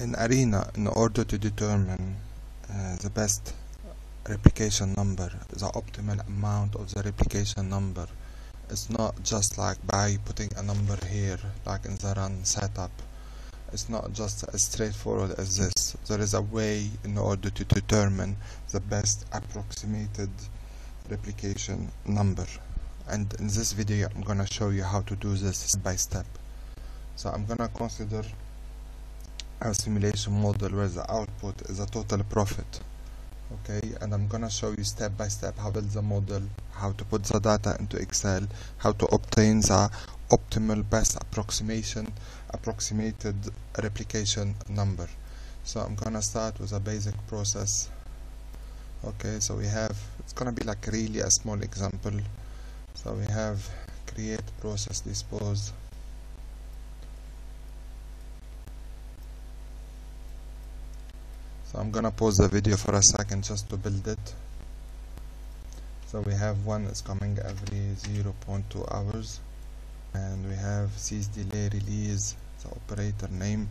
an arena in order to determine the best replication number, the optimal amount of the replication number. It's not just like by putting a number here like in the run setup. It's not just as straightforward as this. There is a way in order to determine the best approximated replication number, and in this video I'm gonna show you how to do this step by step. So I'm gonna consider a simulation model where the output is a total profit, okay, and I'm gonna show you step by step how to build the model, how to put the data into Excel, how to obtain the optimal best approximated replication number. So I'm gonna start with a basic process. Okay, so we have, it's gonna be like really a small example, so we have create, process, dispose. So I'm gonna pause the video for a second just to build it. So we have one is coming every 0.2 hours, and we have cease, delay, release, the operator name.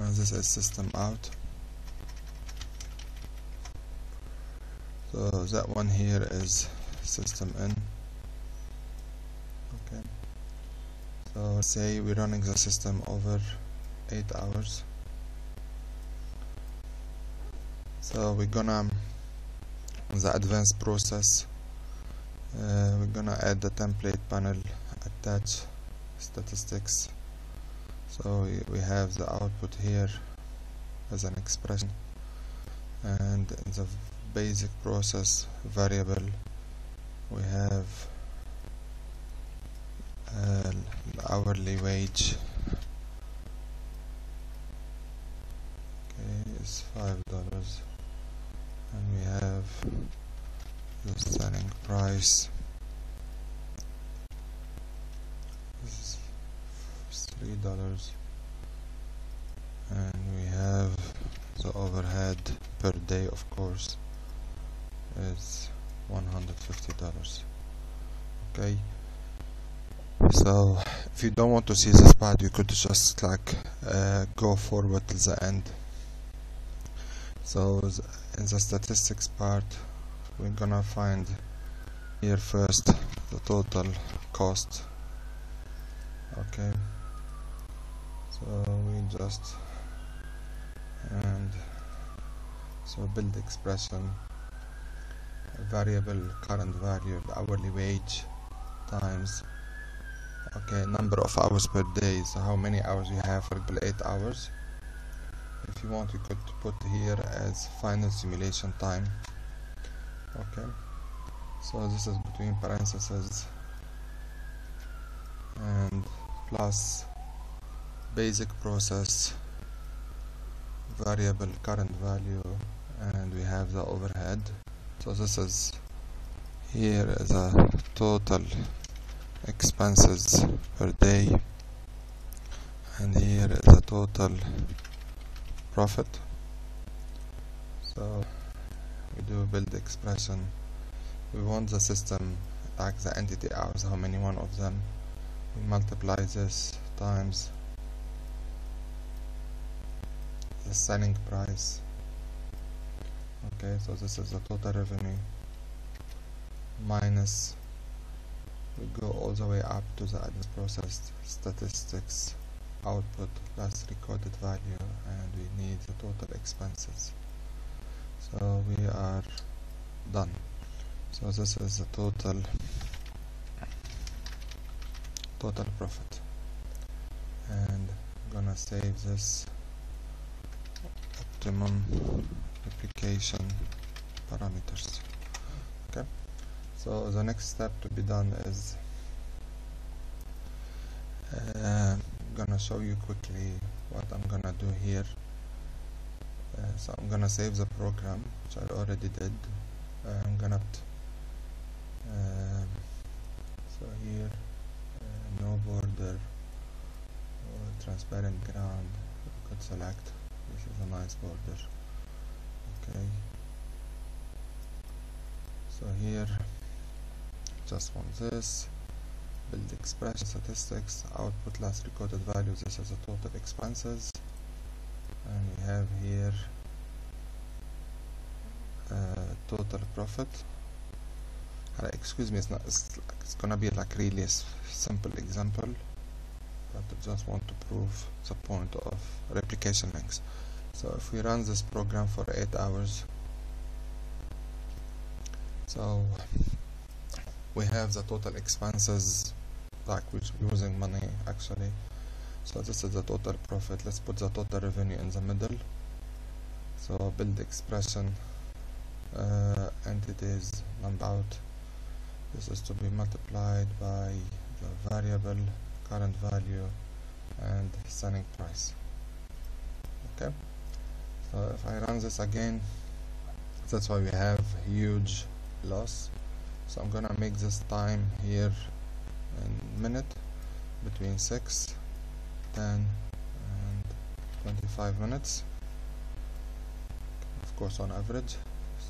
And this is system out. So that one here is system in. Okay. So say we're running the system over 8 hours. So we're gonna, the advanced process, we're gonna add the template panel, attach statistics. So we have the output here as an expression, and in the basic process variable we have hourly wage, okay, is $5, and we have the selling price is $3, and we have the overhead per day, of course, is $150. Okay, so if you don't want to see this part, you could just like go forward till the end. So in the statistics part, we're gonna find here first the total cost. Okay, so we just, and so build expression, variable current value, hourly wage times, okay, number of hours per day, so how many hours you have, for example 8 hours. If you want, you could put here as final simulation time. Okay, so this is between parentheses, and plus basic process, variable current value, and we have the overhead. So this is here the total expenses per day, and here is the total profit. So we do build expression. We want the system, like the entity hours, how many one of them. We multiply this times the selling price. Okay, so this is the total revenue, minus, we go all the way up to the advanced process, statistics, output, last recorded value, and we need the total expenses. So we are done. So this is the total profit, and I'm gonna save this optimum replication parameters. Okay, so the next step to be done is, I'm gonna show you quickly what I'm gonna do here. So I'm gonna save the program, which I already did. I'm gonna so here no border or transparent ground, we could select. This is a nice border. Okay, so here just want this, build expression statistics, output last recorded values. This is the total expenses, and we have here total profit. Excuse me, it's gonna be like really simple example, but I just want to prove the point of replication links. So if we run this program for 8 hours, so we have the total expenses, like we're losing money actually. So this is the total profit. Let's put the total revenue in the middle. So build expression, entities, number out. This is to be multiplied by the variable current value and selling price. Okay, so if I run this again, that's why we have huge loss. So I'm gonna make this time here in minute, between 6, 10 and 25 minutes, of course on average.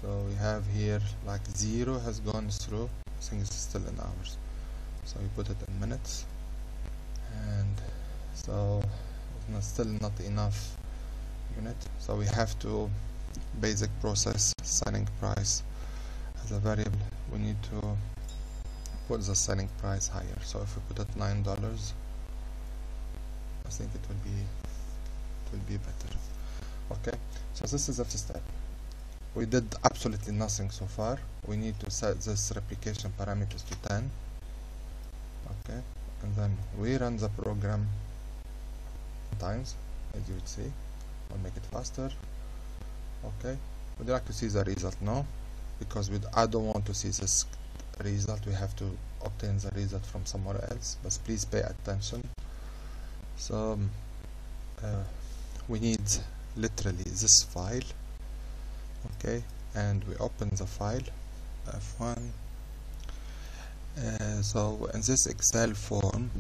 So we have here like 0 has gone through, things still in hours, so we put it in minutes. And so it's still not enough unit, so we have to basic process selling price as a variable. We need to put the selling price higher. So if we put it $9, I think it will be better. Okay, so this is the first step. We did absolutely nothing so far. We need to set this replication parameters to 10. Okay, and then we run the program times, as you would see. We'll make it faster. Okay, would you like to see the result? No, because I don't want to see this result. We have to obtain the result from somewhere else, but please pay attention. So we need literally this file. Okay, and we open the file F1. So in this Excel form,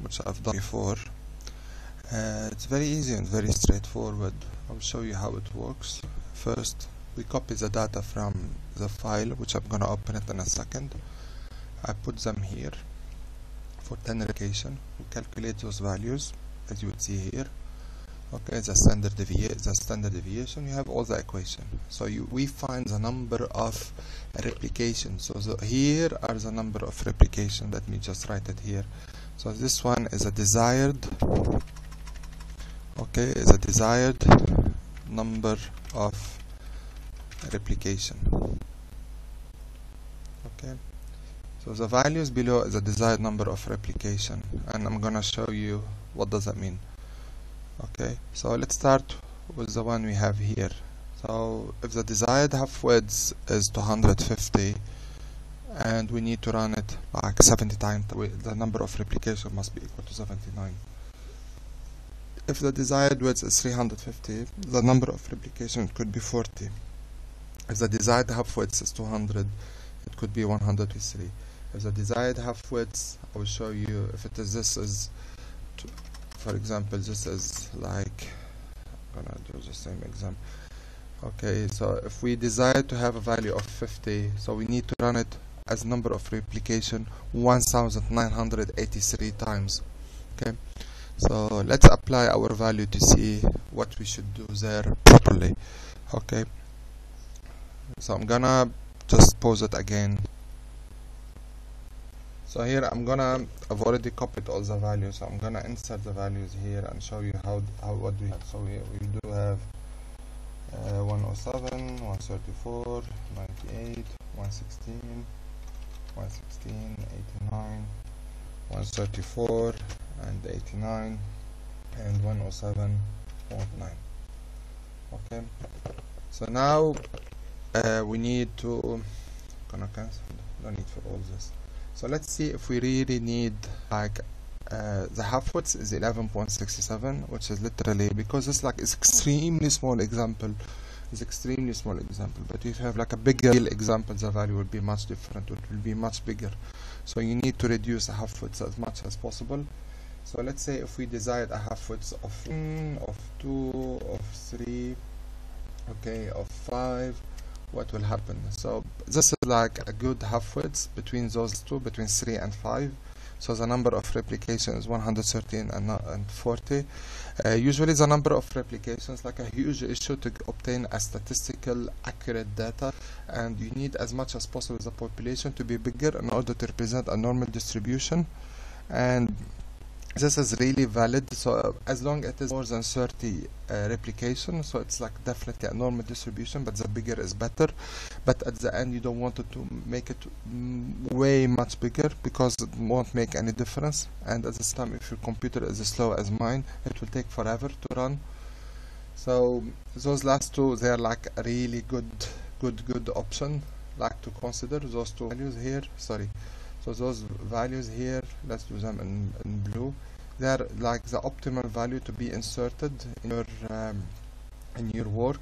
which I've done before, it's very easy and very straightforward. I'll show you how it works. First, we copy the data from the file, which I'm gonna open it in a second. I put them here for 10 replication. We calculate those values as you would see here. Okay, the standard deviation. You have all the equation. So we find the number of replications. So here are the number of replications. Let me just write it here. So this one is a desired. Okay, is a desired number of replication. Okay, so the values below is a desired number of replication, and I'm gonna show you what does that mean. Okay, so let's start with the one we have here. So if the desired half width is 250 and we need to run it like 70 times, the number of replication must be equal to 79. If the desired width is 350, the number of replication could be 40. If the desired half width is 200, it could be 103. If the desired half width, I will show you, if it is for example, this is like, I'm gonna do the same example. Okay, so if we desire to have a value of 50, so we need to run it as number of replication 1983 times. Okay, so let's apply our value to see what we should do there properly. Okay, so I'm gonna just pause it again. So here I've already copied all the values, so I'm gonna insert the values here and show you what we have. So we do have 107, 134, 98, 116, 116, 89, 134 and 89, and 107.9. Okay, so now we need to cancel, no need for all this. So let's see if we really need, like, the half width is 11.67, which is literally, because it's like it's extremely small example, but if you have like a bigger example, the value will be much different, it will be much bigger. So you need to reduce the half width as much as possible. So let's say if we desired a half width of 1, of 2, of 3, okay, of 5, what will happen. So this is like a good halfway between those two, between 3 and 5. So the number of replications is 113 and 40. Usually the number of replications is like a huge issue to obtain a statistical accurate data, and you need as much as possible the population to be bigger in order to represent a normal distribution. And this is really valid, so as long as it is more than 30 replication, so it's like definitely a normal distribution, but the bigger is better. But at the end you don't want it to make it way much bigger because it won't make any difference, and at this time if your computer is as slow as mine, it will take forever to run. So those last two, they are like a really good option, like to consider those two values here. Sorry, so those values here, let's do them in blue. They are like the optimal value to be inserted in your work.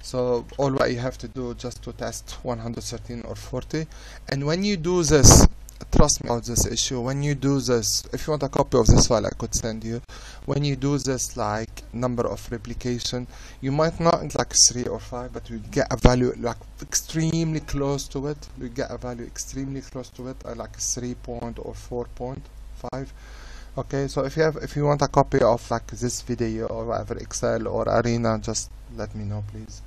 So all what you have to do just to test 113 or 40. And when you do this, trust me about this issue, when you do this, if you want a copy of this file I could send you, when you do this like number of replication, you might not get like 3 or 5, but you get a value like extremely close to it. You get a value extremely close to it, like 3 point or 4.5. Okay, so if you want a copy of like this video or whatever, Excel or Arena, just let me know please.